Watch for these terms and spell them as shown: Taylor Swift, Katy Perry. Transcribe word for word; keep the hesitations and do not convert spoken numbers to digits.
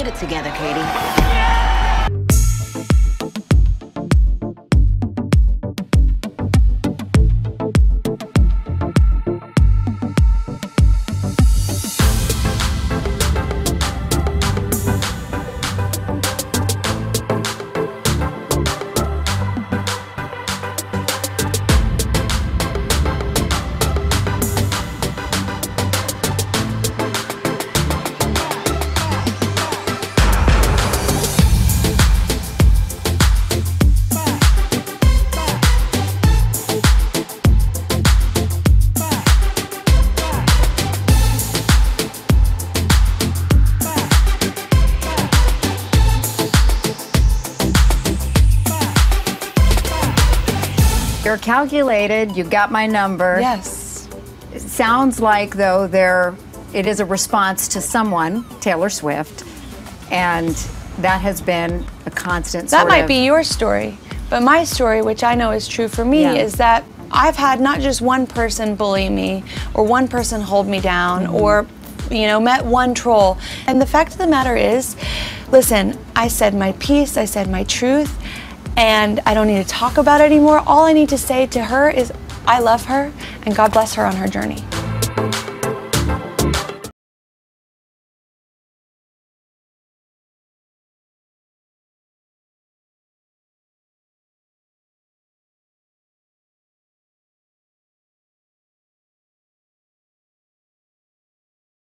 Get it together, Katy. You're calculated, you got my number. Yes. It sounds like, though, there it is a response to someone, Taylor Swift, and that has been a constant sort of... That might be your story, but my story, which I know is true for me, yeah. is that I've had not just one person bully me or one person hold me down mm-hmm. or, you know, met one troll. And the fact of the matter is, listen, I said my piece, I said my truth, and I don't need to talk about it anymore. All I need to say to her is I love her and God bless her on her journey.